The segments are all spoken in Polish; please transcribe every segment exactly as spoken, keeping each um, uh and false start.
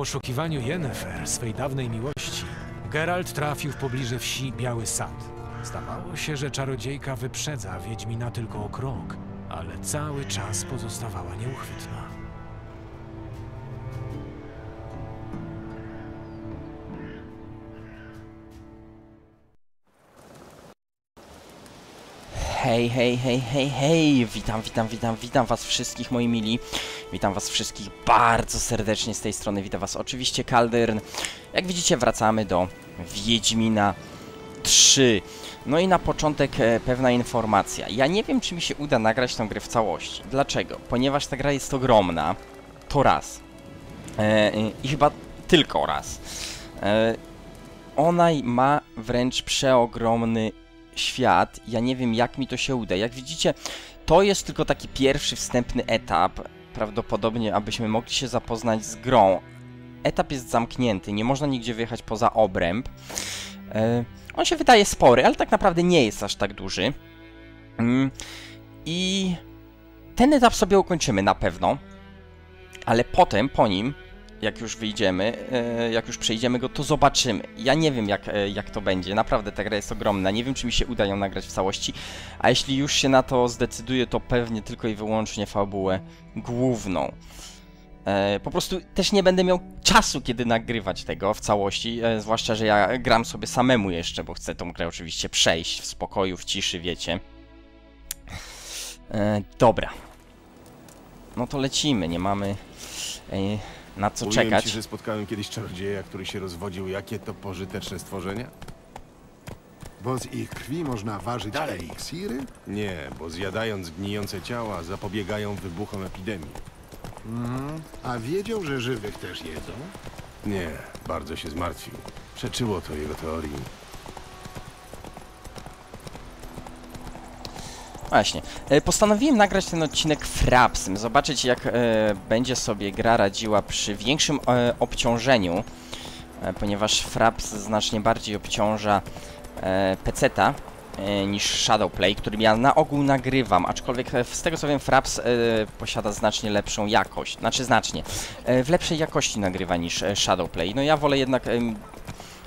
poszukiwaniu Yennefer, swej dawnej miłości, Geralt trafił w pobliże wsi Biały Sad. Zdawało się, że czarodziejka wyprzedza Wiedźmina tylko o krok, ale cały czas pozostawała nieuchwytna. Hej, hej, hej, hej, hej! Witam, witam, witam, witam was wszystkich, moi mili. Witam was wszystkich bardzo serdecznie z tej strony. Witam was oczywiście, Kaldyrn. Jak widzicie, wracamy do Wiedźmina trzy. No i na początek e, pewna informacja. Ja nie wiem, czy mi się uda nagrać tą grę w całości. Dlaczego? Ponieważ ta gra jest ogromna. To raz. E, I chyba tylko raz. E, ona ma wręcz przeogromny świat. Ja nie wiem, jak mi to się uda. Jak widzicie, to jest tylko taki pierwszy wstępny etap. Prawdopodobnie, abyśmy mogli się zapoznać z grą. Etap jest zamknięty. Nie można nigdzie wyjechać poza obręb. E, on się wydaje spory, ale tak naprawdę nie jest aż tak duży. Mm. I ten etap sobie ukończymy na pewno. Ale potem, po nim, jak już wyjdziemy, e, jak już przejdziemy go, to zobaczymy. Ja nie wiem, jak, e, jak to będzie. Naprawdę ta gra jest ogromna. Nie wiem, czy mi się uda ją nagrać w całości. A jeśli już się na to zdecyduję, to pewnie tylko i wyłącznie fabułę główną. E, po prostu też nie będę miał czasu, kiedy nagrywać tego w całości, e, zwłaszcza, że ja gram sobie samemu jeszcze, bo chcę tą grę oczywiście przejść w spokoju, w ciszy, wiecie. E, dobra. No to lecimy, nie mamy e, na co czekać. Mówiłem ci, że spotkałem kiedyś czarodzieja, który się rozwodził. Jakie to pożyteczne stworzenia? Bo z ich krwi można ważyć eliksiry? Nie, bo zjadając gnijące ciała zapobiegają wybuchom epidemii. Mm. A wiedział, że żywych też jedzą? Nie, bardzo się zmartwił. Przeczyło to jego teorii. Właśnie. Postanowiłem nagrać ten odcinek Frapsem. Zobaczyć, jak e, będzie sobie gra radziła przy większym e, obciążeniu. E, ponieważ Fraps znacznie bardziej obciąża e, peceta niż Shadow Play, którym ja na ogół nagrywam, aczkolwiek z tego co wiem Fraps e, posiada znacznie lepszą jakość, znaczy znacznie, e, w lepszej jakości nagrywa niż Shadow Play. No ja wolę jednak e,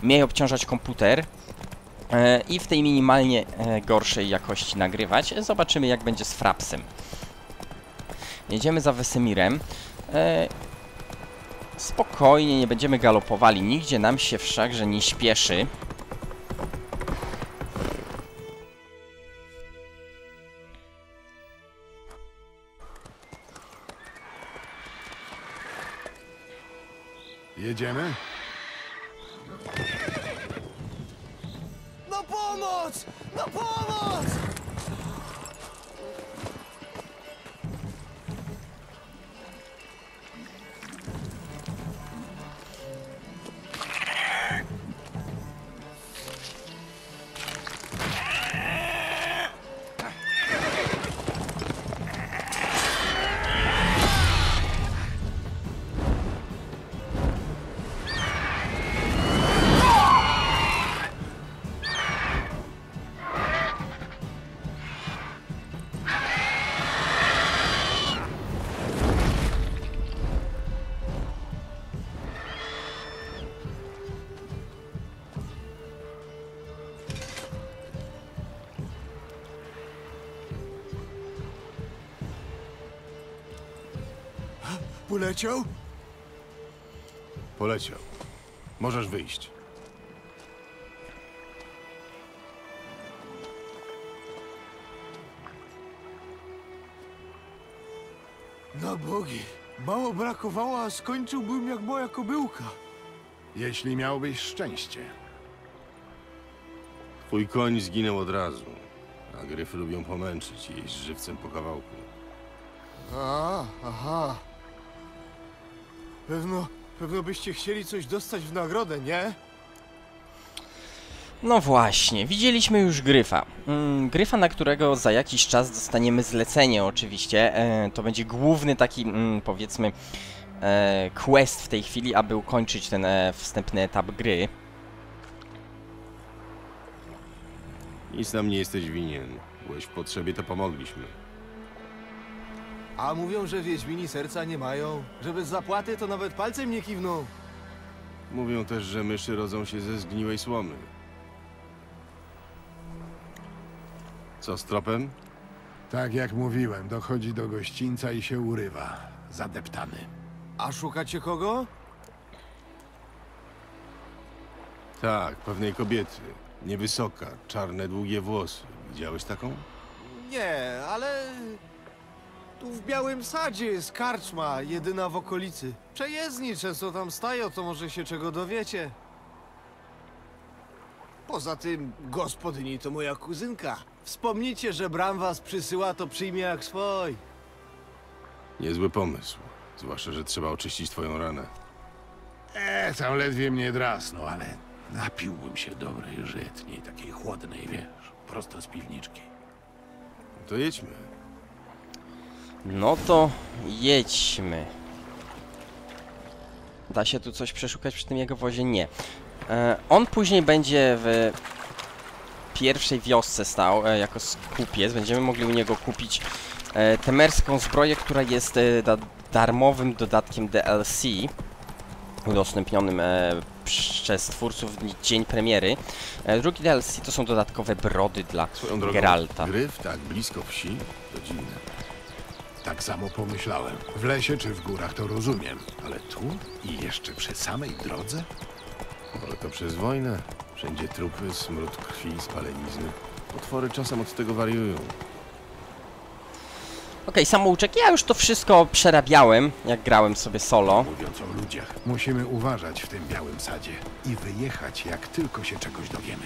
mniej obciążać komputer e, i w tej minimalnie e, gorszej jakości nagrywać. Zobaczymy, jak będzie z Frapsem. Jedziemy za Wesemirem. E, spokojnie, nie będziemy galopowali, nigdzie nam się wszakże nie śpieszy. Jedziemy? Na pomoc! Na pomoc! Poleciał? Poleciał. Możesz wyjść. Na bogi. Mało brakowało, a skończyłbym jak moja kobyłka. Jeśli miałbyś szczęście. Twój koń zginął od razu, a gryfy lubią pomęczyć i jeść żywcem po kawałku. A, aha. Pewno, pewno byście chcieli coś dostać w nagrodę, nie? No właśnie, widzieliśmy już Gryfa. Mm, gryfa, na którego za jakiś czas dostaniemy zlecenie oczywiście. E, to będzie główny taki, mm, powiedzmy, e, quest w tej chwili, aby ukończyć ten e, wstępny etap gry. Nic nam nie jesteś winien. Byłeś w potrzebie, to pomogliśmy. A mówią, że Wiedźmini serca nie mają. Że bez zapłaty to nawet palcem nie kiwną. Mówią też, że myszy rodzą się ze zgniłej słomy. Co z tropem? Tak jak mówiłem, dochodzi do gościńca i się urywa. Zadeptany. A szukacie kogo? Tak, pewnej kobiety. Niewysoka, czarne, długie włosy. Widziałeś taką? Nie, ale... Tu w Białym Sadzie jest karczma, jedyna w okolicy. Przejezdni często tam stają, to może się czego dowiecie. Poza tym, gospodyni to moja kuzynka. Wspomnijcie, że Bram was przysyła, to przyjmie jak swój. Niezły pomysł. Zwłaszcza, że trzeba oczyścić twoją ranę. Eee, tam ledwie mnie drasnął, ale napiłbym się dobrej żytniej, takiej chłodnej, wiesz, prosto z piwniczki. No to jedźmy. No to jedźmy. Da się tu coś przeszukać przy tym jego wozie? Nie. E, on później będzie w pierwszej wiosce stał e, jako skupiec. Będziemy mogli u niego kupić e, temerską zbroję, która jest e, da darmowym dodatkiem D L C. Udostępnionym e, przez twórców w dzień premiery. E, drugi D L C to są dodatkowe brody dla drogą, Geralta. Gryf tak blisko wsi, to dziwne. Tak samo pomyślałem. W lesie czy w górach to rozumiem, ale tu i jeszcze przy samej drodze? Może to przez wojnę. Wszędzie trupy, smród krwi, spalenizny. Potwory czasem od tego wariują. Okej, okay, samouczek. Ja już to wszystko przerabiałem, jak grałem sobie solo. Mówiąc o ludziach, musimy uważać w tym Białym Sadzie i wyjechać, jak tylko się czegoś dowiemy.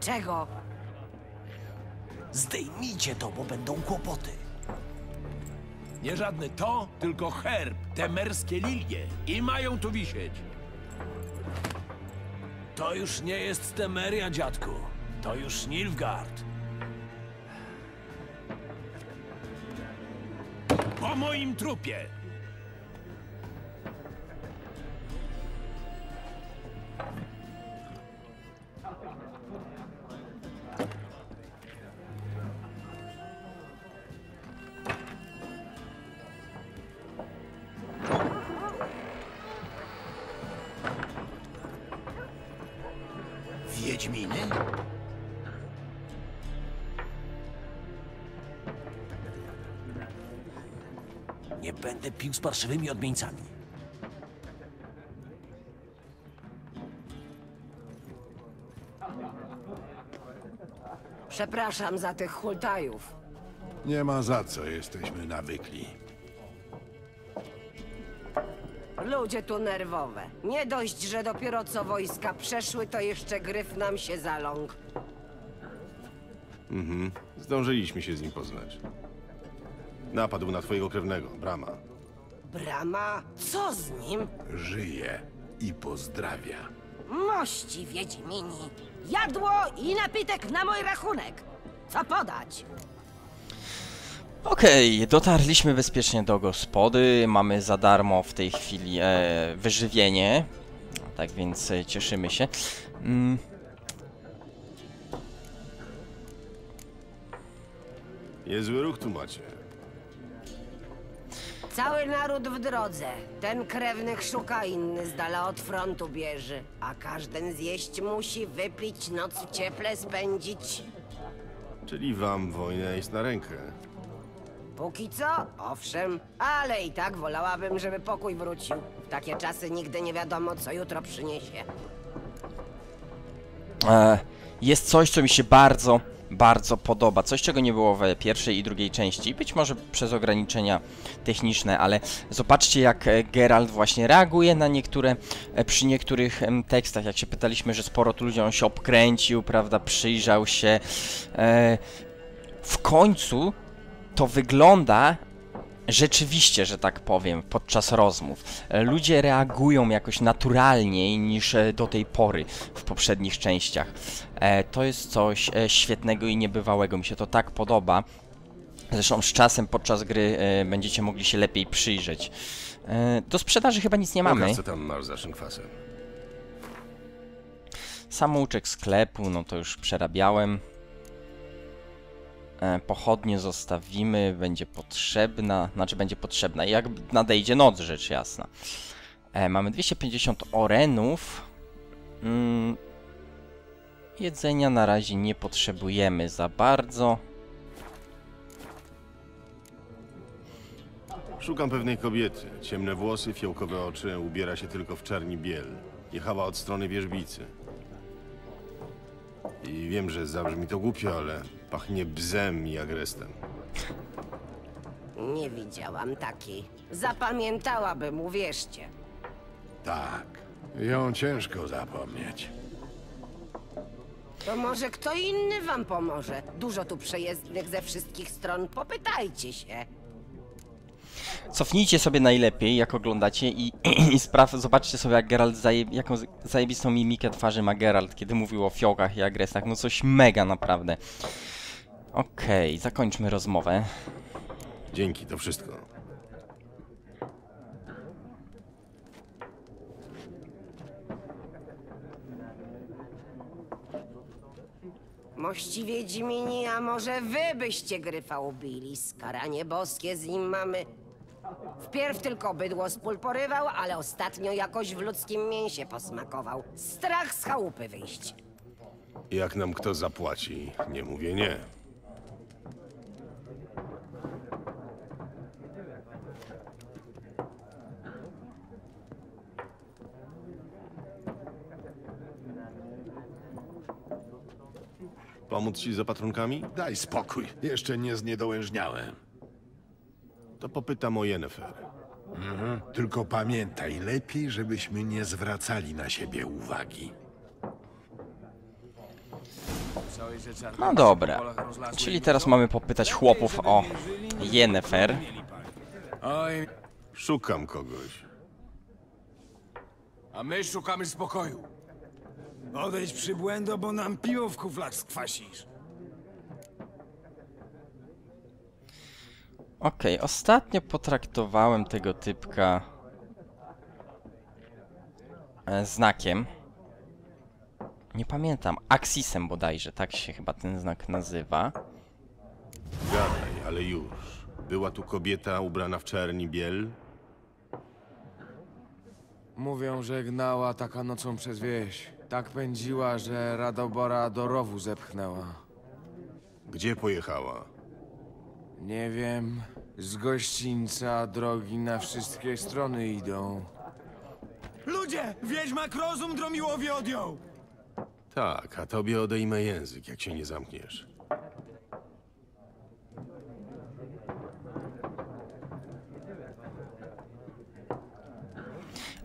Czego? Zdejmijcie to, bo będą kłopoty. Nie żadny to, tylko herb, temerskie lilie. I mają tu wisieć. To już nie jest Temeria, dziadku. To już Nilfgaard. Po moim trupie! Wiedźminy? Nie będę pił z parszywymi odmieńcami. Przepraszam za tych hultajów. Nie ma za co, jesteśmy nawykli. Ludzie tu nerwowe. Nie dość, że dopiero co wojska przeszły, to jeszcze Gryf nam się zaląkł. Mhm. Zdążyliśmy się z nim poznać. Napadł na twojego krewnego, Brama. Brama? Co z nim? Żyje i pozdrawia. Mości, wiedźmini. Jadło i napitek na mój rachunek. Co podać? Okej, okay, dotarliśmy bezpiecznie do gospody, mamy za darmo w tej chwili e, wyżywienie, tak więc e, cieszymy się. Mm. Niezły ruch tu macie. Cały naród w drodze. Ten krewnych szuka, inny z dala od frontu bierze. A każden zjeść musi, wypić, noc w cieple spędzić. Czyli wam wojna jest na rękę. Póki co? Owszem, ale i tak wolałabym, żeby pokój wrócił. W takie czasy nigdy nie wiadomo, co jutro przyniesie. E, jest coś, co mi się bardzo, bardzo podoba. Coś, czego nie było w pierwszej i drugiej części. Być może przez ograniczenia techniczne, ale zobaczcie, jak Geralt właśnie reaguje na niektóre, przy niektórych tekstach. Jak się pytaliśmy, że sporo tu ludziom się obkręcił, prawda, przyjrzał się. E, w końcu to wygląda rzeczywiście, że tak powiem, podczas rozmów. Ludzie reagują jakoś naturalniej niż do tej pory w poprzednich częściach. To jest coś świetnego i niebywałego, mi się to tak podoba. Zresztą z czasem podczas gry będziecie mogli się lepiej przyjrzeć. Do sprzedaży chyba nic nie mamy. Pokaż, co tam masz za szynkwasem. Samouczek sklepu, no to już przerabiałem. Pochodnie zostawimy, będzie potrzebna, znaczy będzie potrzebna, jak nadejdzie noc, rzecz jasna. E, mamy dwieście pięćdziesiąt orenów. Mm, jedzenia na razie nie potrzebujemy za bardzo. Szukam pewnej kobiety. Ciemne włosy, fiołkowe oczy, ubiera się tylko w czarni biel. Jechała od strony wierzbicy. I wiem, że zabrzmi to głupio, ale pachnie bzem i agrestem. Nie widziałam takiej. Zapamiętałabym, uwierzcie. Tak. Ją ciężko zapomnieć. To może kto inny wam pomoże? Dużo tu przejezdnych ze wszystkich stron. Popytajcie się. Cofnijcie sobie najlepiej, jak oglądacie i, i spraw, zobaczcie sobie, jak Geralt zaje, jaką zajebistą mimikę twarzy ma Geralt, kiedy mówił o fiołkach i agresach. No coś mega, naprawdę. Okej, okay, zakończmy rozmowę. Dzięki, to wszystko. Mości Wiedźmini, a może wy byście Gryfa ubili? Skaranie boskie z nim mamy. Wpierw tylko bydło z pól porywał, ale ostatnio jakoś w ludzkim mięsie posmakował. Strach z chałupy wyjść. Jak nam kto zapłaci, nie mówię nie. Pomóc ci z opatrunkami? Daj spokój. Jeszcze nie zniedołężniałem. To popytam o Yennefer. Mhm. Tylko pamiętaj, lepiej, żebyśmy nie zwracali na siebie uwagi. No dobra. Czyli teraz mamy popytać chłopów o Yennefer. Oj. Szukam kogoś. A my szukamy spokoju. Odejdź przybłędo, bo nam piwo w kuflach skwasisz. Okej, okay, ostatnio potraktowałem tego typka znakiem. Nie pamiętam, Aksisem bodajże, tak się chyba ten znak nazywa. Gadaj, ale już. Była tu kobieta ubrana w czerni biel? Mówią, że gnała taka nocą przez wieś. Tak pędziła, że Radobora do rowu zepchnęła. Gdzie pojechała? Nie wiem. Z gościńca drogi na wszystkie strony idą. Ludzie! Wiedźmak rozum dromiłowi odjął! Tak, a tobie odejmę język, jak się nie zamkniesz.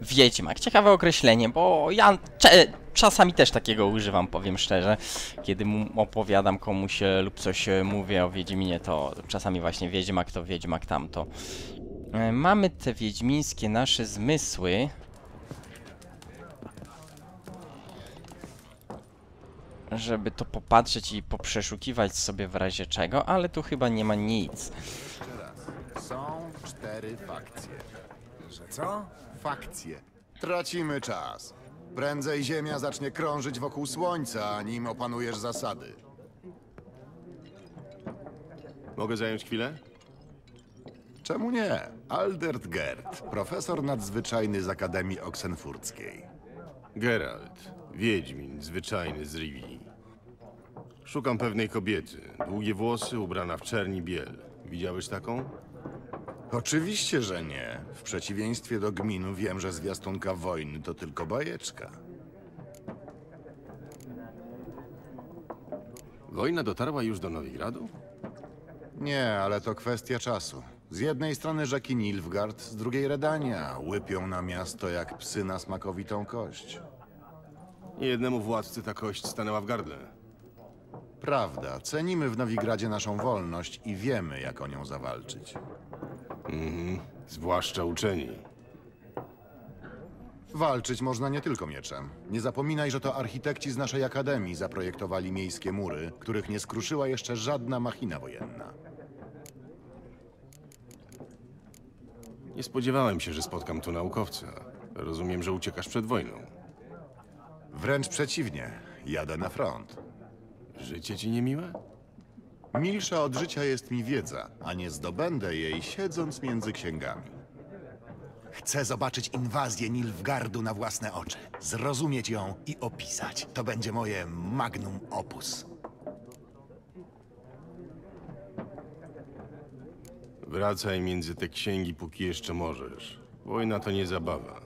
Wiedźmak. Ciekawe określenie, bo ja czasami też takiego używam, powiem szczerze. Kiedy mu opowiadam komuś lub coś mówię o Wiedźminie, to czasami właśnie Wiedźmak to, Wiedźmak tamto. Mamy te wiedźmińskie nasze zmysły. Żeby to popatrzeć i poprzeszukiwać sobie w razie czego, ale tu chyba nie ma nic. Są cztery fakcje. Że co? Fakcje. Tracimy czas. Prędzej Ziemia zacznie krążyć wokół Słońca, nim opanujesz zasady. Mogę zająć chwilę? Czemu nie? Aldert Gerd, profesor nadzwyczajny z Akademii Oxenfurckiej. Geralt, wiedźmin zwyczajny z Rivii. Szukam pewnej kobiety. Długie włosy, ubrana w czerni biel. Widziałeś taką? Oczywiście, że nie. W przeciwieństwie do gminu wiem, że zwiastunka wojny to tylko bajeczka. Wojna dotarła już do Nowigradu? Nie, ale to kwestia czasu. Z jednej strony rzeki Nilfgaard, z drugiej Redania. Łypią na miasto jak psy na smakowitą kość. Jednemu władcy ta kość stanęła w gardle. prawda. Cenimy w Nowigradzie naszą wolność i wiemy, jak o nią zawalczyć. Mhm. Zwłaszcza uczeni. Walczyć można nie tylko mieczem. Nie zapominaj, że to architekci z naszej akademii zaprojektowali miejskie mury, których nie skruszyła jeszcze żadna machina wojenna. Nie spodziewałem się, że spotkam tu naukowca. Rozumiem, że uciekasz przed wojną. Wręcz przeciwnie. Jadę na front. Życie ci niemiłe? Milsza od życia jest mi wiedza, a nie zdobędę jej siedząc między księgami. Chcę zobaczyć inwazję Nilfgaardu na własne oczy. Zrozumieć ją i opisać. To będzie moje magnum opus. Wracaj między te księgi, póki jeszcze możesz. Wojna to nie zabawa.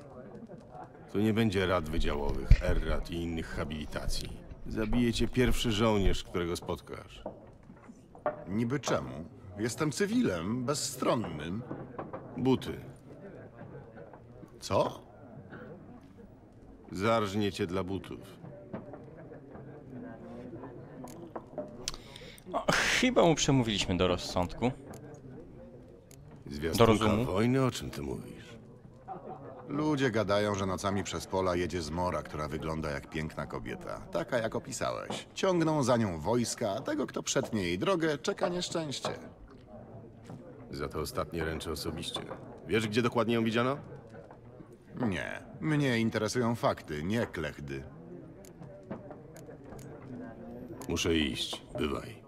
Tu nie będzie rad wydziałowych, errat i innych habilitacji. Zabije cię pierwszy żołnierz, którego spotkasz. Niby czemu? Jestem cywilem, bezstronnym. Buty. Co? Zarżnie cię dla butów. No, chyba mu przemówiliśmy do rozsądku. Zwiastunka wojny? O czym ty mówisz? Ludzie gadają, że nocami przez pola jedzie zmora, która wygląda jak piękna kobieta. Taka, jak opisałeś. Ciągną za nią wojska, a tego, kto przetnie jej drogę, czeka nieszczęście. Za to ostatnie ręczę osobiście. Wiesz, gdzie dokładnie ją widziano? Nie. Mnie interesują fakty, nie klechdy. Muszę iść. Bywaj.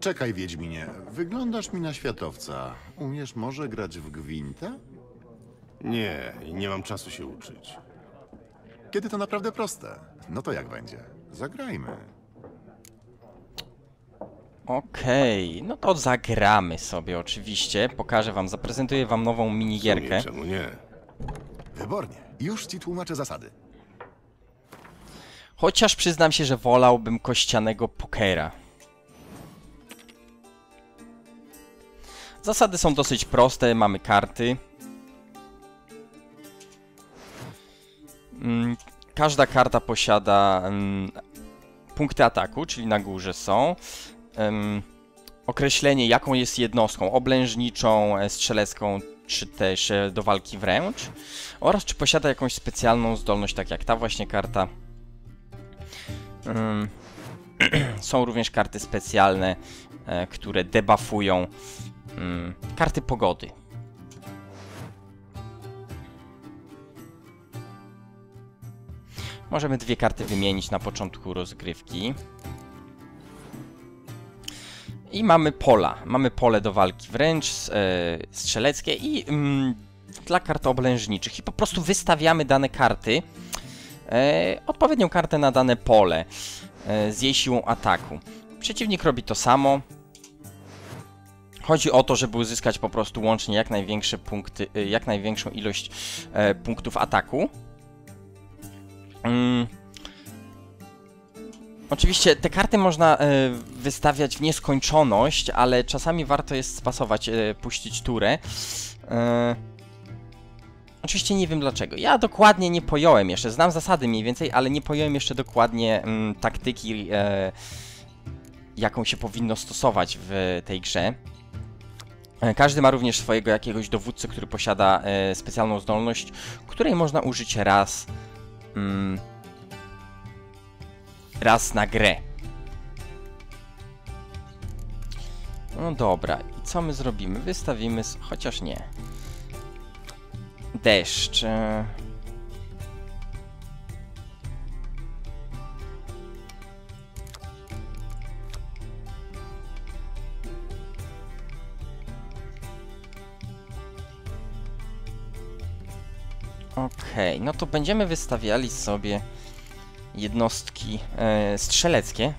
Czekaj, Wiedźminie. Wyglądasz mi na światowca. Umiesz może grać w gwintę? Nie, nie mam czasu się uczyć. Kiedy to naprawdę proste. No to jak będzie? Zagrajmy. Okej, okay, no to zagramy sobie oczywiście. Pokażę wam, zaprezentuję wam nową minigierkę. W sumie, czemu nie? Wybornie. Już ci tłumaczę zasady. Chociaż przyznam się, że wolałbym kościanego pokera. Zasady są dosyć proste, mamy karty. Każda karta posiada um, punkty ataku, czyli na górze są. Um, określenie, jaką jest jednostką, oblężniczą, strzelecką, czy też do walki wręcz. Oraz czy posiada jakąś specjalną zdolność, tak jak ta właśnie karta. Um, są również karty specjalne, które debuffują um, karty pogody. Możemy dwie karty wymienić na początku rozgrywki. I mamy pola. Mamy pole do walki wręcz, strzeleckie i mm, dla kart oblężniczych. I po prostu wystawiamy dane karty, e, odpowiednią kartę na dane pole e, z jej siłą ataku. Przeciwnik robi to samo. Chodzi o to, żeby uzyskać po prostu łącznie jak największe punkty, jak największą ilość e, punktów ataku. Hmm. Oczywiście te karty można y, wystawiać w nieskończoność, ale czasami warto jest spasować, y, puścić turę. Y, oczywiście nie wiem dlaczego. Ja dokładnie nie pojąłem jeszcze, znam zasady mniej więcej, ale nie pojąłem jeszcze dokładnie y, taktyki, y, jaką się powinno stosować w tej grze. Każdy ma również swojego jakiegoś dowódcę, który posiada y, specjalną zdolność, której można użyć raz. Mm. Raz na grę. No dobra, i co my zrobimy? Wystawimy... chociaż nie. Deszcz. Okej, okay, no to będziemy wystawiali sobie jednostki e, strzeleckie.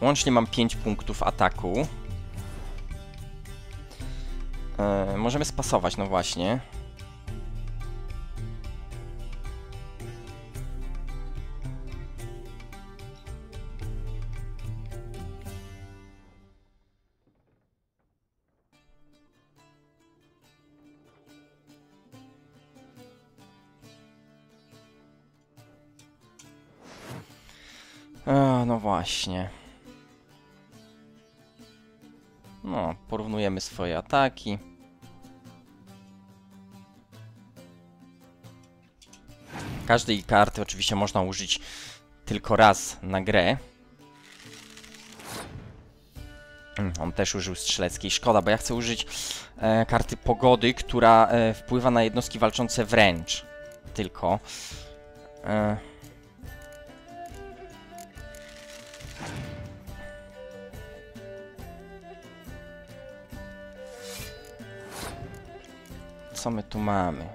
Łącznie mam pięć punktów ataku. E, możemy spasować, no właśnie. A, no właśnie. No, porównujemy swoje ataki. Każdej karty oczywiście można użyć tylko raz na grę. On też użył strzeleckiej. Szkoda, bo ja chcę użyć e, karty pogody, która e, wpływa na jednostki walczące wręcz. Tylko. E... Co my tu mamy?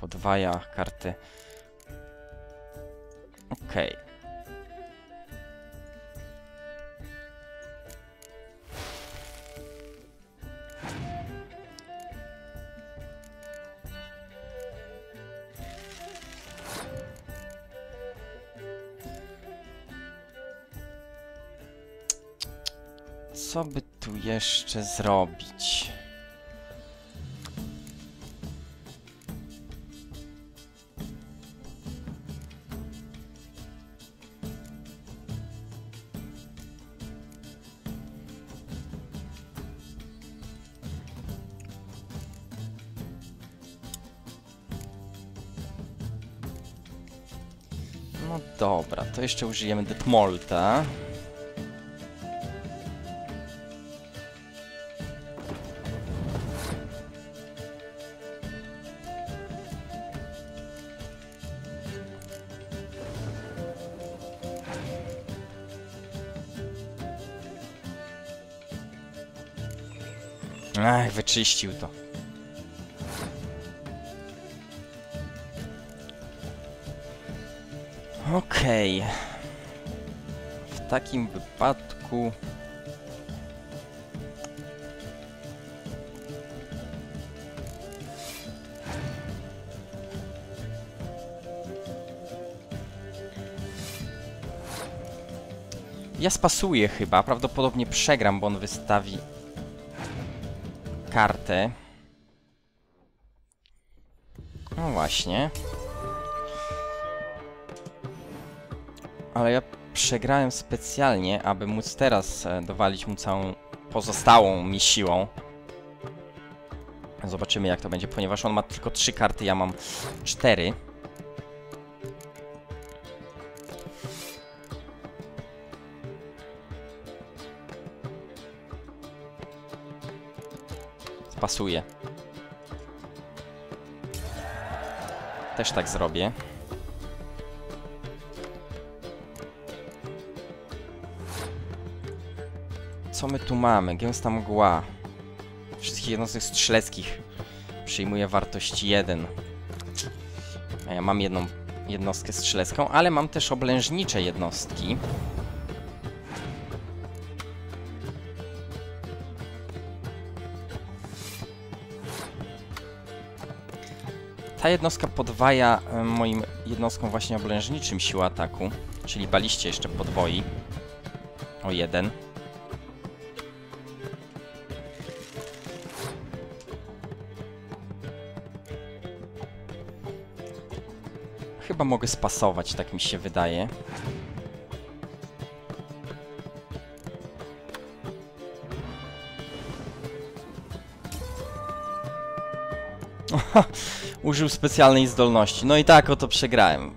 Podwaja karty. Okej. Okay. Co by tu jeszcze zrobić? No dobra, to jeszcze użyjemy Detmolta. Ach, wyczyścił to. Okej. Okay. W takim wypadku... Ja spasuję chyba. Prawdopodobnie przegram, bo on wystawi... kartę. No właśnie. Ale ja przegrałem specjalnie, aby móc teraz dowalić mu całą pozostałą mi siłą. Zobaczymy, jak to będzie, ponieważ on ma tylko trzy karty, ja mam cztery. Pasuje. Też tak zrobię. Co my tu mamy? Gęsta mgła. Wszystkich jednostek strzeleckich przyjmuje wartość jeden. Ja mam jedną jednostkę strzelecką, ale mam też oblężnicze jednostki. Ta jednostka podwaja moim jednostkom właśnie oblężniczym siłę ataku, czyli baliście jeszcze podwoi o jeden. Chyba mogę spasować, tak mi się wydaje. Oha! Użył specjalnej zdolności. No i tak oto przegrałem.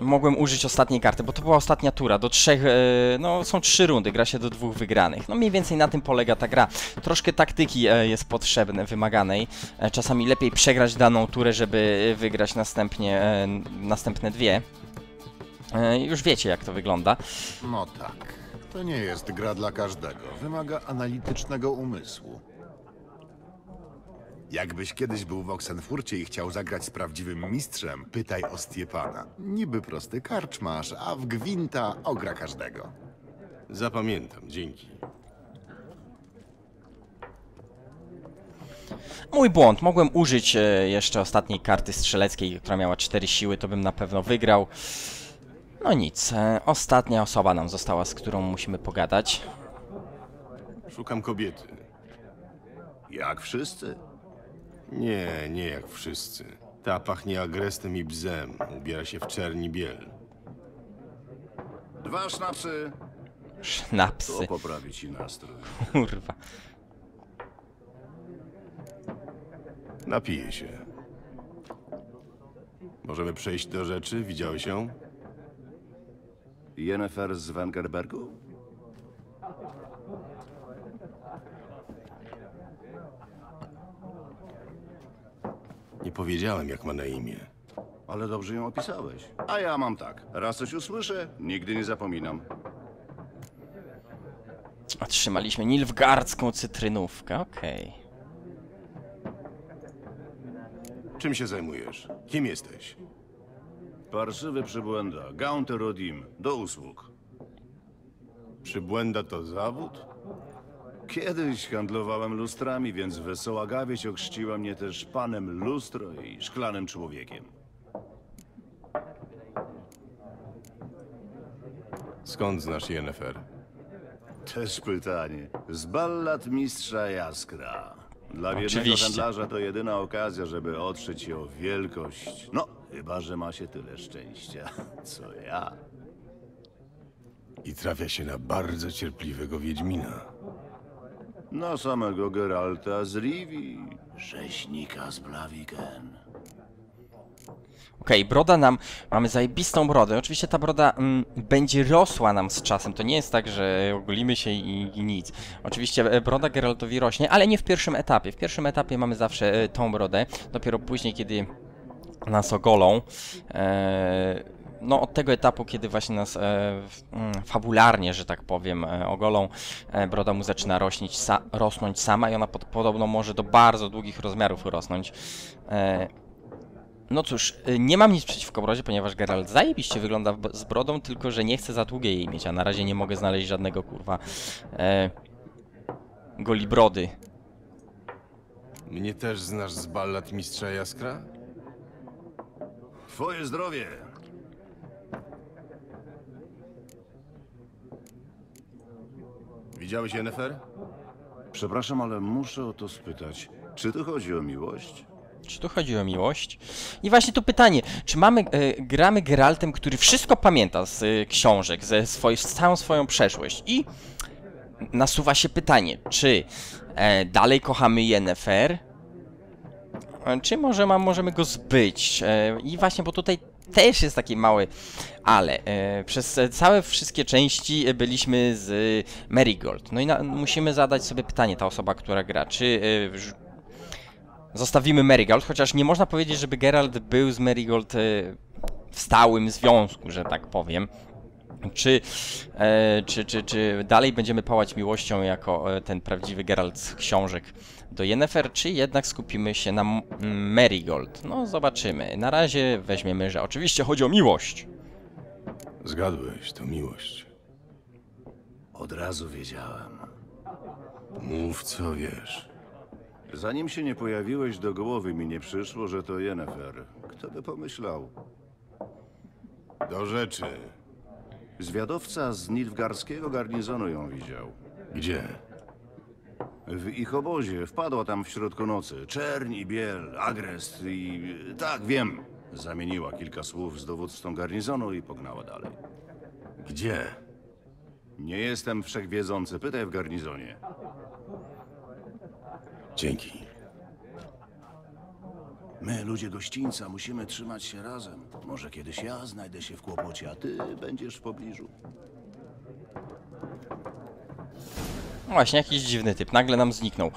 Mogłem użyć ostatniej karty, bo to była ostatnia tura. Do trzech, no są trzy rundy, gra się do dwóch wygranych. No mniej więcej na tym polega ta gra. Troszkę taktyki jest potrzebne, wymaganej. Czasami lepiej przegrać daną turę, żeby wygrać następnie, następne dwie. Już wiecie, jak to wygląda. No tak, to nie jest gra dla każdego. Wymaga analitycznego umysłu. Jakbyś kiedyś był w Oxenfurcie i chciał zagrać z prawdziwym mistrzem, pytaj o Stiepana. Niby prosty karczmarz, a w gwinta ogra każdego. Zapamiętam, dzięki. Mój błąd. Mogłem użyć jeszcze ostatniej karty strzeleckiej, która miała cztery siły, to bym na pewno wygrał. No nic. Ostatnia osoba nam została, z którą musimy pogadać. Szukam kobiety. Jak wszyscy? Nie, nie jak wszyscy. Ta pachnie agrestem i bzem. Ubiera się w czerni biel. Dwa sznapsy. Sznapsy. To poprawi ci nastrój. Kurwa. Napiję się. Możemy przejść do rzeczy? Widziałeś ją? Yennefer z Wengerbergu? Nie powiedziałem, jak ma na imię. Ale dobrze ją opisałeś. A ja mam tak. Raz coś usłyszę, nigdy nie zapominam. Otrzymaliśmy nilfgaardzką cytrynówkę. Okej. Okay. Czym się zajmujesz? Kim jesteś? Parszywy przybłęda. Gaunter O'Dimm. Do usług. Przybłęda to zawód? Kiedyś handlowałem lustrami, więc wesoła gawieć ochrzciła mnie też panem lustro i szklanym człowiekiem. Skąd znasz Yennefer? Też pytanie. Z Ballad Mistrza Jaskra. Dla Oczywiście. Jednego handlarza to jedyna okazja, żeby otrzeć się o wielkość. No, chyba że ma się tyle szczęścia, co ja. I trafia się na bardzo cierpliwego wiedźmina. Na samego Geralta z Rivii, rzeźnika z Blaviken. Okej, okay, broda nam... Mamy zajebistą brodę. Oczywiście ta broda m, będzie rosła nam z czasem. To nie jest tak, że ogolimy się i, i nic. Oczywiście broda Geraltowi rośnie, ale nie w pierwszym etapie. W pierwszym etapie mamy zawsze e, tą brodę. Dopiero później, kiedy nas ogolą... E, No od tego etapu, kiedy właśnie nas e, fabularnie, że tak powiem, e, ogolą, e, broda mu zaczyna rośnić, sa, rosnąć sama i ona pod, podobno może do bardzo długich rozmiarów rosnąć. E, no cóż, e, nie mam nic przeciwko brodzie, ponieważ Geralt zajebiście wygląda w, z brodą, tylko że nie chcę za długiej jej mieć, a na razie nie mogę znaleźć żadnego kurwa e, golibrody. Mnie też znasz z Ballad Mistrza Jaskra? Twoje zdrowie! Widziałeś Yennefer? Przepraszam, ale muszę o to spytać. Czy tu chodzi o miłość? Czy tu chodzi o miłość? I właśnie to pytanie. Czy mamy, e, gramy Geraltem, który wszystko pamięta z e, książek, ze swoj, z całą swoją przeszłość? I nasuwa się pytanie, czy e, dalej kochamy Yennefer? E, czy może ma, możemy go zbyć? E, I właśnie, bo tutaj... Też jest taki mały, ale e, przez całe wszystkie części byliśmy z e, Marigold. No i na, musimy zadać sobie pytanie, ta osoba, która gra, czy e, ż, zostawimy Marigold, chociaż nie można powiedzieć, żeby Geralt był z Marigold e, w stałym związku, że tak powiem. Czy, e, czy, czy, czy dalej będziemy pałać miłością jako e, ten prawdziwy Geralt z książek do Yennefer, czy jednak skupimy się na Marigold? No zobaczymy. Na razie weźmiemy, że oczywiście chodzi o miłość. Zgadłeś, to miłość. Od razu wiedziałem. Mów co wiesz. Zanim się nie pojawiłeś, do głowy mi nie przyszło, że to Yennefer. Kto by pomyślał? Do rzeczy. Zwiadowca z nilfgaardzkiego garnizonu ją widział. Gdzie? W ich obozie. Wpadła tam w środku nocy. Czerń i biel, agrest i... Tak, wiem. Zamieniła kilka słów z dowódcą garnizonu i pognała dalej. Gdzie? Nie jestem wszechwiedzący. Pytaj w garnizonie. Dzięki. My, ludzie gościńca, musimy trzymać się razem. Może kiedyś ja znajdę się w kłopocie, a ty będziesz w pobliżu. Właśnie, jakiś dziwny typ. Nagle nam zniknął.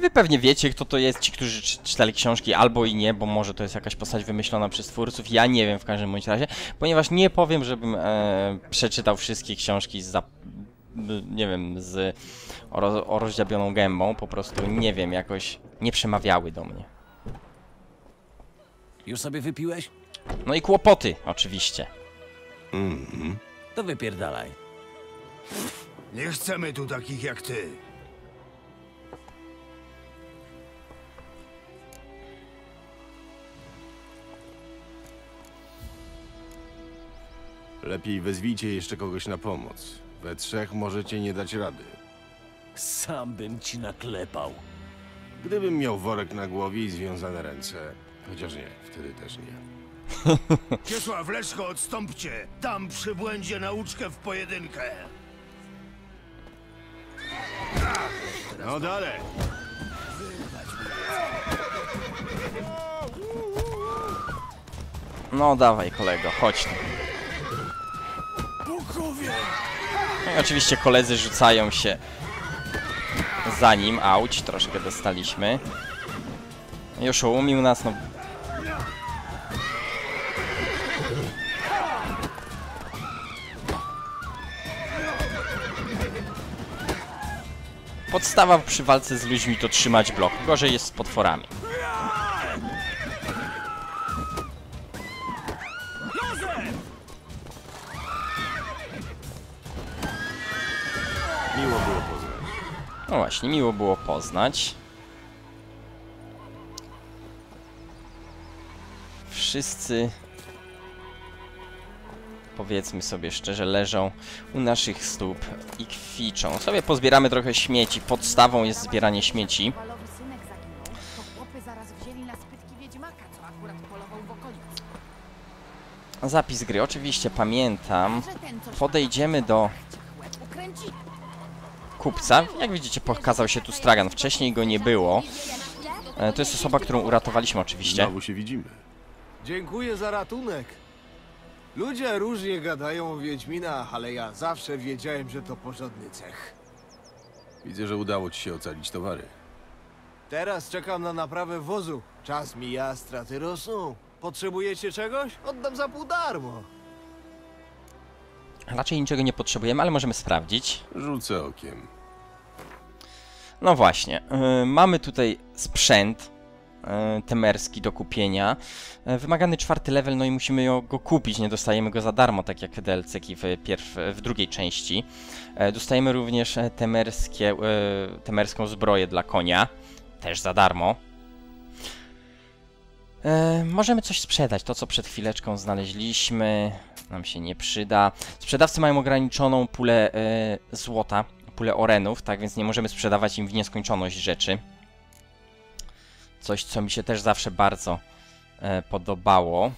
Wy pewnie wiecie, kto to jest. Ci, którzy czytali książki albo i nie, bo może to jest jakaś postać wymyślona przez twórców. Ja nie wiem w każdym bądź razie, ponieważ nie powiem, żebym e, przeczytał wszystkie książki z... nie wiem, z o, o rozdziabioną gębą. Po prostu, nie wiem, jakoś nie przemawiały do mnie. Już sobie wypiłeś? No i kłopoty, oczywiście. Mm-hmm. To wypierdalaj. Nie chcemy tu takich jak ty. Lepiej wezwijcie jeszcze kogoś na pomoc. We trzech możecie nie dać rady. Sam bym ci naklepał. Gdybym miał worek na głowie i związane ręce. Chociaż nie, wtedy też nie. Wiesław, Leszko, odstąpcie! Tam przybłędzie nauczkę w pojedynkę! No dalej! No dawaj, kolego, chodź tam. No i oczywiście koledzy rzucają się za nim. Auć, troszkę dostaliśmy. Już umił nas, no... Podstawa przy walce z ludźmi to trzymać blok. Gorzej jest z potworami. Miło było poznać. No właśnie, miło było poznać. Wszyscy, powiedzmy sobie szczerze, leżą u naszych stóp i kwiczą. Sobie pozbieramy trochę śmieci. Podstawą jest zbieranie śmieci. Zapis gry, oczywiście pamiętam. Podejdziemy do kupca. Jak widzicie, pokazał się tu stragan. Wcześniej go nie było. To jest osoba, którą uratowaliśmy oczywiście. Znowu się widzimy. Dziękuję za ratunek. Ludzie różnie gadają o Wiedźminach, ale ja zawsze wiedziałem, że to porządny cech. Widzę, że udało ci się ocalić towary. Teraz czekam na naprawę wozu. Czas mija, straty rosną. Potrzebujecie czegoś? Oddam za pół darmo. Raczej niczego nie potrzebujemy, ale możemy sprawdzić. Rzucę okiem. No właśnie. Yy, mamy tutaj sprzęt temerski do kupienia. Wymagany czwarty level, no i musimy go kupić, nie dostajemy go za darmo, tak jak D L C-ki w, w drugiej części. Dostajemy również temerskie, temerską zbroję dla konia, też za darmo. Możemy coś sprzedać, to co przed chwileczką znaleźliśmy, nam się nie przyda. Sprzedawcy mają ograniczoną pulę złota, pulę orenów, tak więc nie możemy sprzedawać im w nieskończoność rzeczy. Coś, co mi się też zawsze bardzo e, podobało.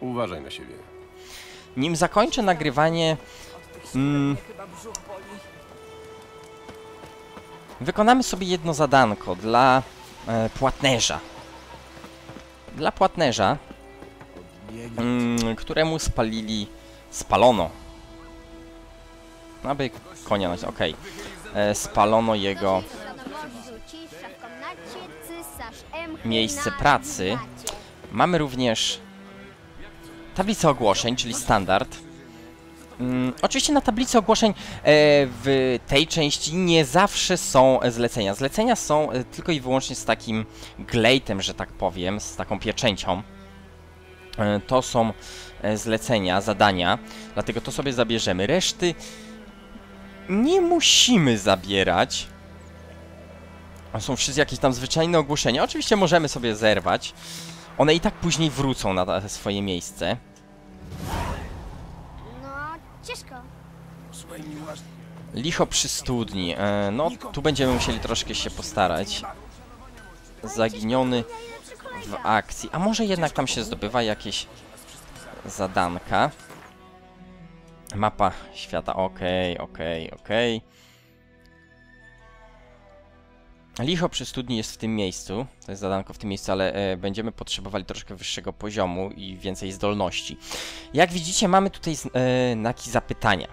Uważaj na siebie. Nim zakończę nagrywanie... Mm, wykonamy sobie jedno zadanko dla e, płatnerza. Dla płatnerza, mm, któremu spalili... Spalono. Aby konia nas, okej. Okay. Spalono jego miejsce pracy. Mamy również tablicę ogłoszeń, czyli standard. Hmm, oczywiście na tablicy ogłoszeń e, w tej części nie zawsze są zlecenia. Zlecenia są tylko i wyłącznie z takim glejtem, że tak powiem, z taką pieczęcią. E, to są zlecenia, zadania, dlatego to sobie zabierzemy. Reszty nie musimy zabierać. Są wszystkie jakieś tam zwyczajne ogłoszenia. Oczywiście możemy sobie zerwać. One i tak później wrócą na swoje miejsce. No, ciężko. Licho przy studni. E, no, tu będziemy musieli troszkę się postarać. Zaginiony w akcji. A może jednak tam się zdobywa jakieś zadanka. Mapa świata, okej, okej, okej. Licho przy studni jest w tym miejscu. To jest zadanko w tym miejscu, ale e, będziemy potrzebowali troszkę wyższego poziomu i więcej zdolności. Jak widzicie, mamy tutaj e, znaki zapytania.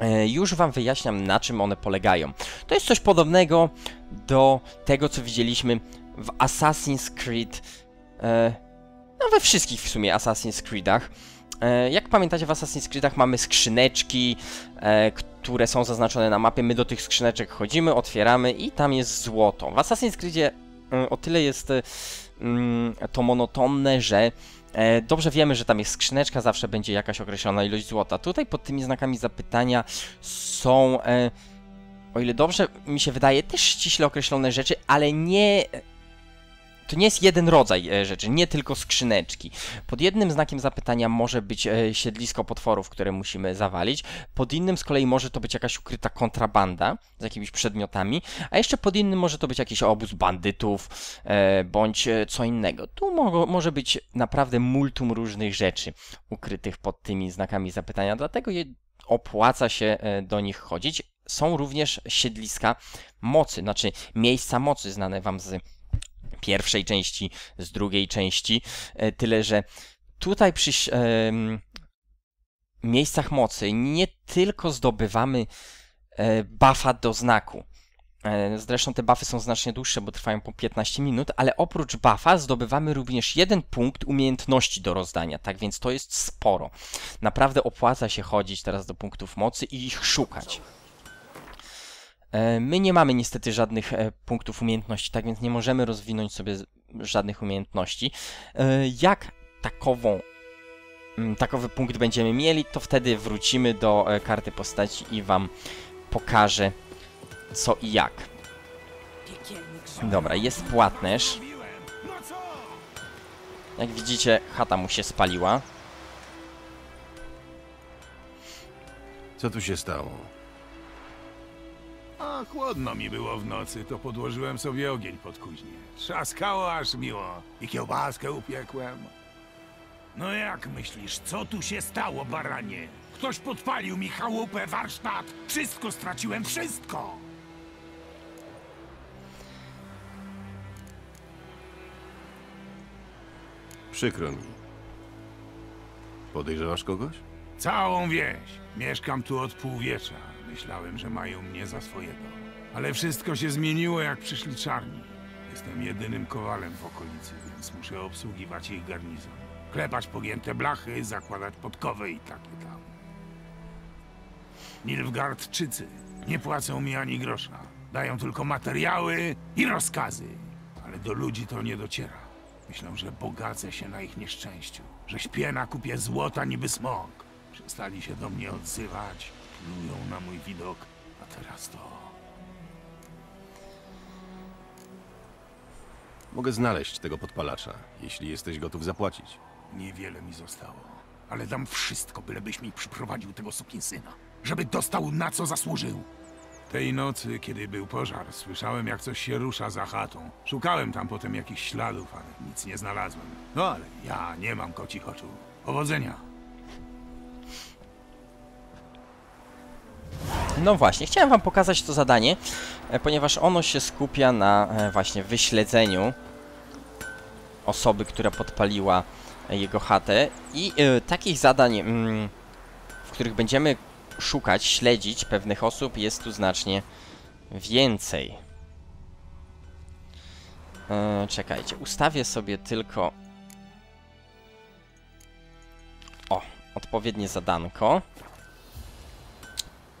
E, już wam wyjaśniam, na czym one polegają. To jest coś podobnego do tego, co widzieliśmy w Assassin's Creed. E, no we wszystkich w sumie Assassin's Creedach. Jak pamiętacie, w Assassin's Creedach mamy skrzyneczki, e, które są zaznaczone na mapie. My do tych skrzyneczek chodzimy, otwieramy i tam jest złoto. W Assassin's Creedzie e, o tyle jest e, to monotonne, że e, dobrze wiemy, że tam jest skrzyneczka, zawsze będzie jakaś określona ilość złota. Tutaj pod tymi znakami zapytania są, e, o ile dobrze mi się wydaje, też ściśle określone rzeczy, ale nie to nie jest jeden rodzaj rzeczy, nie tylko skrzyneczki. Pod jednym znakiem zapytania może być siedlisko potworów, które musimy zawalić, pod innym z kolei może to być jakaś ukryta kontrabanda z jakimiś przedmiotami, a jeszcze pod innym może to być jakiś obóz bandytów bądź co innego. Tu może być naprawdę multum różnych rzeczy ukrytych pod tymi znakami zapytania, dlatego je opłaca się do nich chodzić. Są również siedliska mocy, znaczy miejsca mocy znane wam z pierwszej części, z drugiej części, tyle że tutaj przy e, miejscach mocy nie tylko zdobywamy e, buffa do znaku. E, zresztą te buffy są znacznie dłuższe, bo trwają po piętnaście minut, ale oprócz buffa zdobywamy również jeden punkt umiejętności do rozdania, tak więc to jest sporo. Naprawdę opłaca się chodzić teraz do punktów mocy i ich szukać. My nie mamy niestety żadnych punktów umiejętności, tak więc nie możemy rozwinąć sobie żadnych umiejętności. Jak takową, takowy punkt będziemy mieli, to wtedy wrócimy do karty postaci i wam pokażę co i jak. Dobra, jest płatnerz. Jak widzicie, chata mu się spaliła. Co tu się stało? A chłodno mi było w nocy, to podłożyłem sobie ogień pod kuźnię. Trzaskało aż miło i kiełbaskę upiekłem. No jak myślisz, co tu się stało, baranie? Ktoś podpalił mi chałupę, warsztat. Wszystko straciłem, wszystko! Przykro mi. Podejrzewasz kogoś? Całą wieś. Mieszkam tu od półwiecza. Myślałem, że mają mnie za swojego. Ale wszystko się zmieniło, jak przyszli czarni. Jestem jedynym kowalem w okolicy, więc muszę obsługiwać ich garnizon. Klepać pogięte blachy, zakładać podkowy i takie tam. Nilfgaardczycy nie płacą mi ani grosza. Dają tylko materiały i rozkazy. Ale do ludzi to nie dociera. Myślą, że bogacę się na ich nieszczęściu. Że śpię na kupie złota niby smok. Przestali się do mnie odzywać. Plują na mój widok, a teraz to... Mogę znaleźć tego podpalacza, jeśli jesteś gotów zapłacić. Niewiele mi zostało, ale dam wszystko, bylebyś mi przyprowadził tego sukinsyna, żeby dostał na co zasłużył. Tej nocy, kiedy był pożar, słyszałem jak coś się rusza za chatą. Szukałem tam potem jakichś śladów, ale nic nie znalazłem. No ale ja nie mam kocich oczu. Powodzenia! No właśnie, chciałem wam pokazać to zadanie, ponieważ ono się skupia na właśnie wyśledzeniu osoby, która podpaliła jego chatę i y, takich zadań, y, w których będziemy szukać, śledzić pewnych osób jest tu znacznie więcej. Y, czekajcie, ustawię sobie tylko o, odpowiednie zadanko.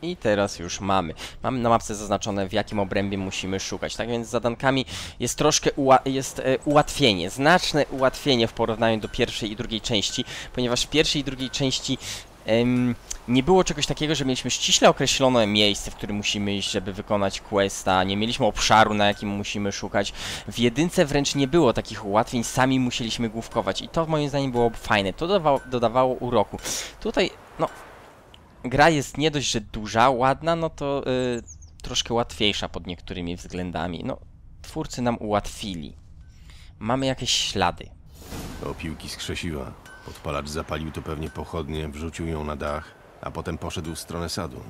I teraz już mamy. Mamy na mapce zaznaczone, w jakim obrębie musimy szukać. Tak więc z zadankami jest troszkę uła jest, e, ułatwienie, znaczne ułatwienie w porównaniu do pierwszej i drugiej części, ponieważ w pierwszej i drugiej części em, nie było czegoś takiego, że mieliśmy ściśle określone miejsce, w którym musimy iść, żeby wykonać questa. Nie mieliśmy obszaru, na jakim musimy szukać. W jedynce wręcz nie było takich ułatwień, sami musieliśmy główkować. I to moim zdaniem było fajne. To dodawało, dodawało uroku. Tutaj, no... Gra jest nie dość, że duża, ładna, no to yy, troszkę łatwiejsza pod niektórymi względami. No, twórcy nam ułatwili. Mamy jakieś ślady. To piłki z krzesiwa. Podpalacz zapalił tu pewnie pochodnie, wrzucił ją na dach, a potem poszedł w stronę sadu.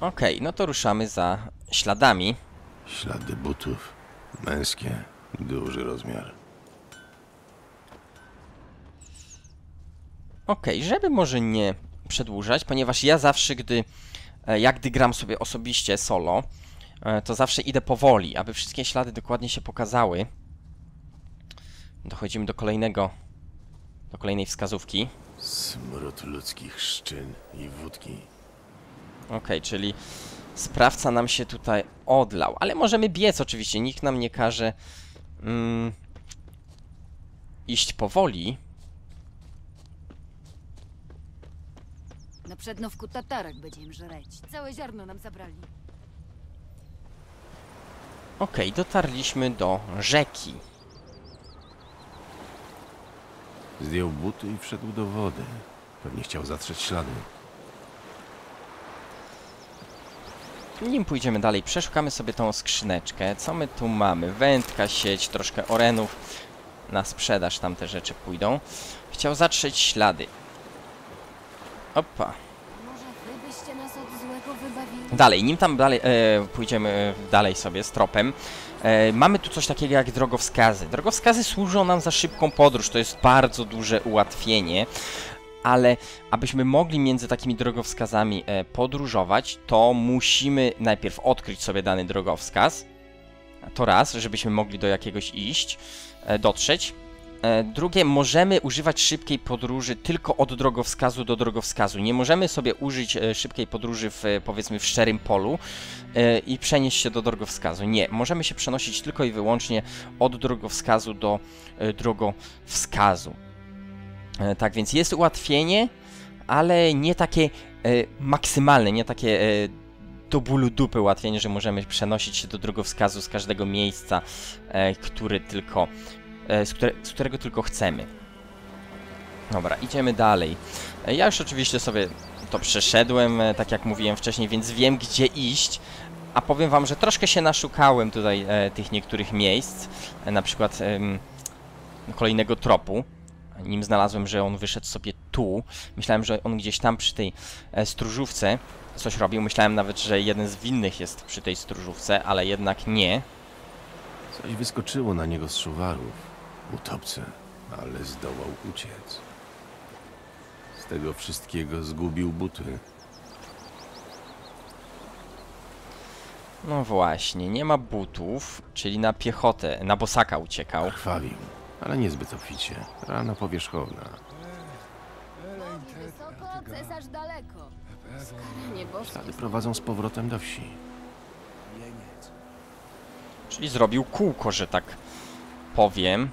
Okej, okay, no to ruszamy za śladami. Ślady butów. Męskie. Duży rozmiar. Okej, okay, żeby może nie... przedłużać, ponieważ ja zawsze, gdy jak gdy gram sobie osobiście solo, to zawsze idę powoli, aby wszystkie ślady dokładnie się pokazały. Dochodzimy do kolejnego, do kolejnej wskazówki. Smród ludzkich szczyn i wódki. Okej, okay, czyli sprawca nam się tutaj odlał, ale możemy biec oczywiście, nikt nam nie każe mm, iść powoli. Na przednówku tatarek będzie im żreć. Całe ziarno nam zabrali. Okej, okay, dotarliśmy do rzeki. Zdjął buty i wszedł do wody. Pewnie chciał zatrzeć ślady. Nim pójdziemy dalej, przeszukamy sobie tą skrzyneczkę. Co my tu mamy? Wędka, sieć, troszkę orenów. Na sprzedaż tamte rzeczy pójdą. Chciał zatrzeć ślady. Opa. Dalej, nim tam dalej e, pójdziemy dalej sobie z tropem, e, mamy tu coś takiego jak drogowskazy. Drogowskazy służą nam za szybką podróż, to jest bardzo duże ułatwienie, ale abyśmy mogli między takimi drogowskazami e, podróżować, to musimy najpierw odkryć sobie dany drogowskaz. To raz, żebyśmy mogli do jakiegoś iść, e, dotrzeć. Drugie, możemy używać szybkiej podróży tylko od drogowskazu do drogowskazu. Nie możemy sobie użyć szybkiej podróży w, powiedzmy, w szczerym polu i przenieść się do drogowskazu. Nie, możemy się przenosić tylko i wyłącznie od drogowskazu do drogowskazu. Tak więc jest ułatwienie, ale nie takie maksymalne, nie takie do bólu dupy ułatwienie, że możemy przenosić się do drogowskazu z każdego miejsca, który tylko... Z, które, z którego tylko chcemy. Dobra, idziemy dalej. Ja już oczywiście sobie to przeszedłem, tak jak mówiłem wcześniej, więc wiem, gdzie iść. A powiem wam, że troszkę się naszukałem tutaj e, tych niektórych miejsc. E, na przykład e, kolejnego tropu. Nim znalazłem, że on wyszedł sobie tu. Myślałem, że on gdzieś tam przy tej e, stróżówce coś robił. Myślałem nawet, że jeden z winnych jest przy tej stróżówce, ale jednak nie. Coś wyskoczyło na niego z szuwarów. Utopce, ale zdołał uciec. Z tego wszystkiego zgubił buty. No właśnie, nie ma butów, czyli na piechotę, na bosaka uciekał. Krwawił, ale niezbyt obficie. Rana powierzchowna. Wysoko, cesarz daleko. Ślady prowadzą z powrotem do wsi. Czyli zrobił kółko, że tak powiem.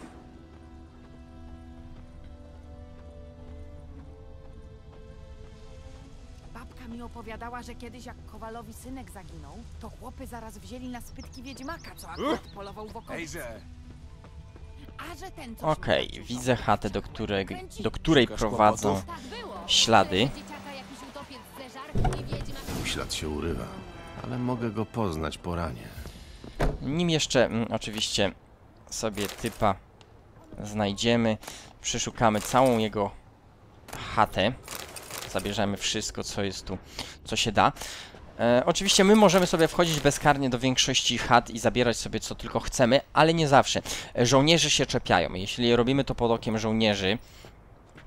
Opowiadała, że kiedyś jak Kowalowi synek zaginął, to chłopy zaraz wzięli na spytki wiedźmaka, co akurat polował w okolicy. Okej, okay, widzę chatę, do której, do której prowadzą ślady. Ślad się urywa, ale mogę go poznać po ranie. Nim jeszcze m, oczywiście sobie typa znajdziemy, przeszukamy całą jego chatę. Zabierzemy wszystko, co jest tu, co się da. E, oczywiście my możemy sobie wchodzić bezkarnie do większości chat i zabierać sobie co tylko chcemy, ale nie zawsze. Żołnierze się czepiają. Jeśli robimy to pod okiem żołnierzy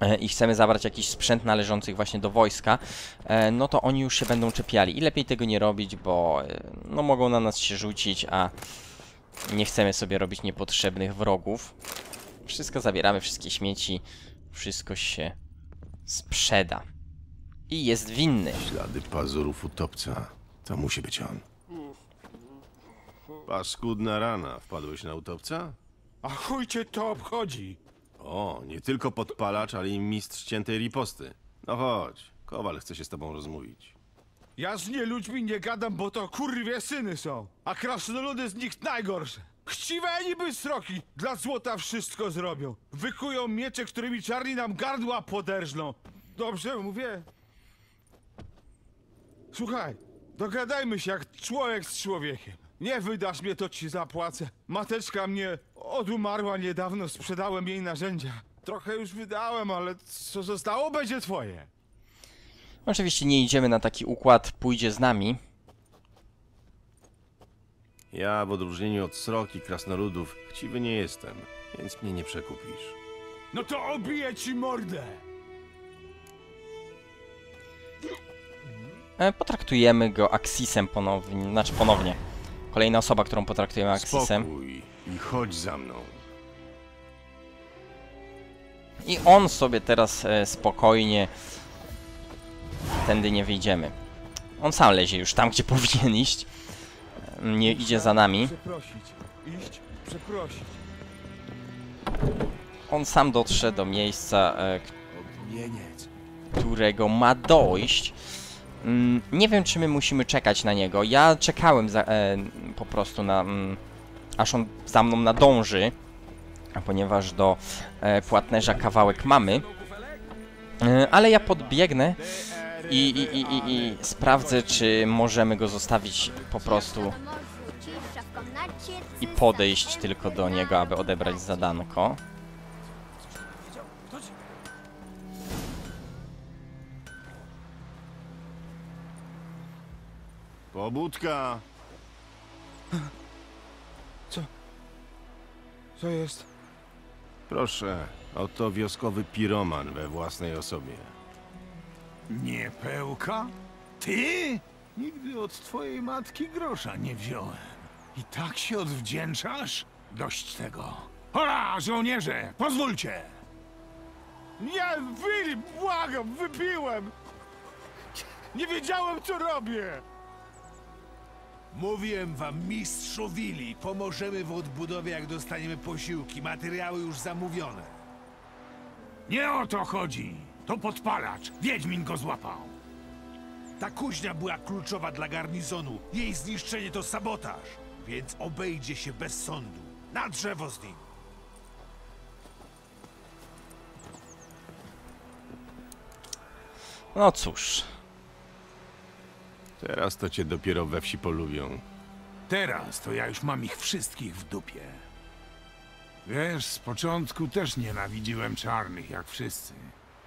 e, i chcemy zabrać jakiś sprzęt należący właśnie do wojska, e, no to oni już się będą czepiali. I lepiej tego nie robić, bo e, no, mogą na nas się rzucić, a nie chcemy sobie robić niepotrzebnych wrogów. Wszystko zabieramy, wszystkie śmieci, wszystko się sprzeda. I jest winny. Ślady pazurów utopca. To musi być on. Paskudna rana. Wpadłeś na utopca? A chuj cię to obchodzi. O, nie tylko podpalacz, ale i mistrz ciętej riposty. No chodź. Kowal chce się z tobą rozmówić. Ja z nie ludźmi nie gadam, bo to kurwie syny są. A krasnoludy z nich najgorsze. Chciwe niby sroki. Dla złota wszystko zrobią. Wykują miecze, którymi czarni nam gardła poderżną. Dobrze mówię? Słuchaj, dogadajmy się jak człowiek z człowiekiem. Nie wydasz mnie, to ci zapłacę. Mateczka mnie odumarła niedawno, sprzedałem jej narzędzia. Trochę już wydałem, ale co zostało będzie twoje. Oczywiście nie idziemy na taki układ, pójdzie z nami. Ja w odróżnieniu od srok i krasnoludów chciwy nie jestem, więc mnie nie przekupisz. No to obiję ci mordę! Potraktujemy go Aksisem ponownie, znaczy ponownie. Kolejna osoba, którą potraktujemy Aksisem. Spokój i chodź za mną. I on sobie teraz e, spokojnie... Tędy nie wyjdziemy. On sam lezie już tam, gdzie powinien iść. Nie idzie za nami. Iść, przeprosić. On sam dotrze do miejsca, e, którego ma dojść. Nie wiem, czy my musimy czekać na niego. Ja czekałem za, e, po prostu na, aż on za mną nadąży, a ponieważ do e, płatnerza kawałek mamy, e, ale ja podbiegnę i, i, i, i, i sprawdzę, czy możemy go zostawić po prostu i podejść tylko do niego, aby odebrać zadanko. Pobudka! Co? Co jest? Proszę, oto wioskowy piroman we własnej osobie. Nie pełka? Ty? Nigdy od twojej matki grosza nie wziąłem. I tak się odwdzięczasz? Dość tego. Hola, żołnierze! Pozwólcie! Ja, Filip, błagam, wypiłem! Nie wiedziałem, co robię! Mówiłem wam, mistrzu Willi, pomożemy w odbudowie, jak dostaniemy posiłki. Materiały już zamówione. Nie o to chodzi. To podpalacz. Wiedźmin go złapał. Ta kuźnia była kluczowa dla garnizonu. Jej zniszczenie to sabotaż. Więc obejdzie się bez sądu. Na drzewo z nim. No cóż. Teraz to cię dopiero we wsi polubią. Teraz to ja już mam ich wszystkich w dupie. Wiesz, z początku też nienawidziłem czarnych, jak wszyscy.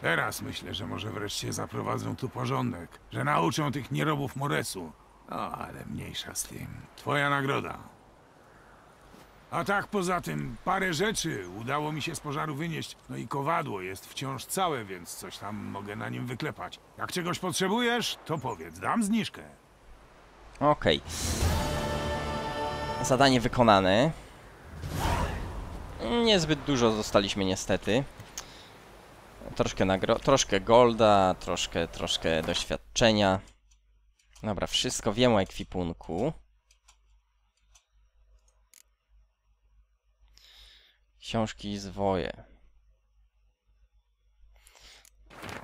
Teraz myślę, że może wreszcie zaprowadzą tu porządek, że nauczą tych nierobów moresu. No, ale mniejsza z tym. Twoja nagroda. A tak poza tym, parę rzeczy udało mi się z pożaru wynieść. No i kowadło jest wciąż całe, więc coś tam mogę na nim wyklepać. Jak czegoś potrzebujesz, to powiedz, dam zniżkę. Okej. Okay. Zadanie wykonane. Niezbyt dużo zostaliśmy niestety. Troszkę nagro... troszkę golda, troszkę, troszkę doświadczenia. Dobra, wszystko wiem o ekwipunku. Książki i zwoje.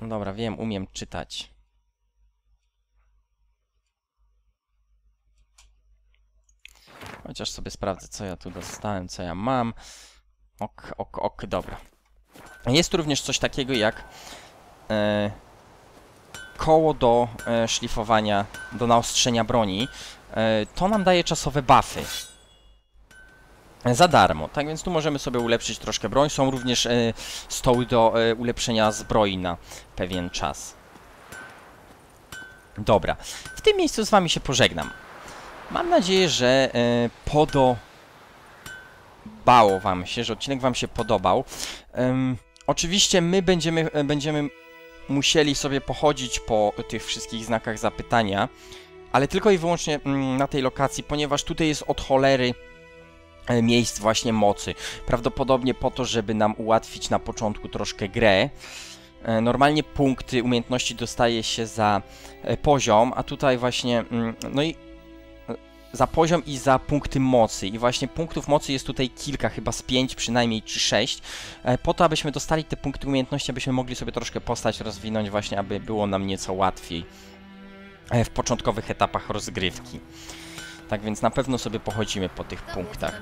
Dobra, wiem, umiem czytać. Chociaż sobie sprawdzę, co ja tu dostałem, co ja mam. Ok, ok, ok, dobra. Jest tu również coś takiego jak e, koło do e, szlifowania, do naostrzenia broni. E, to nam daje czasowe buffy. Za darmo, tak więc tu możemy sobie ulepszyć troszkę broń. Są również e, stoły do e, ulepszenia zbroi na pewien czas. Dobra, w tym miejscu z wami się pożegnam. Mam nadzieję, że e, podobało wam się, że odcinek wam się podobał. Ehm, oczywiście my będziemy, e, będziemy musieli sobie pochodzić po tych wszystkich znakach zapytania, ale tylko i wyłącznie mm, na tej lokacji, ponieważ tutaj jest od cholery miejsc właśnie mocy. Prawdopodobnie po to, żeby nam ułatwić na początku troszkę grę. Normalnie punkty umiejętności dostaje się za poziom, a tutaj właśnie, no i za poziom i za punkty mocy. I właśnie punktów mocy jest tutaj kilka, chyba z pięć przynajmniej, czy sześć. Po to, abyśmy dostali te punkty umiejętności, abyśmy mogli sobie troszkę postać rozwinąć właśnie, aby było nam nieco łatwiej w początkowych etapach rozgrywki. Tak więc na pewno sobie pochodzimy po tych punktach.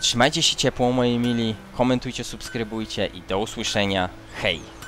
Trzymajcie się ciepło, moi mili, komentujcie, subskrybujcie i do usłyszenia. Hej!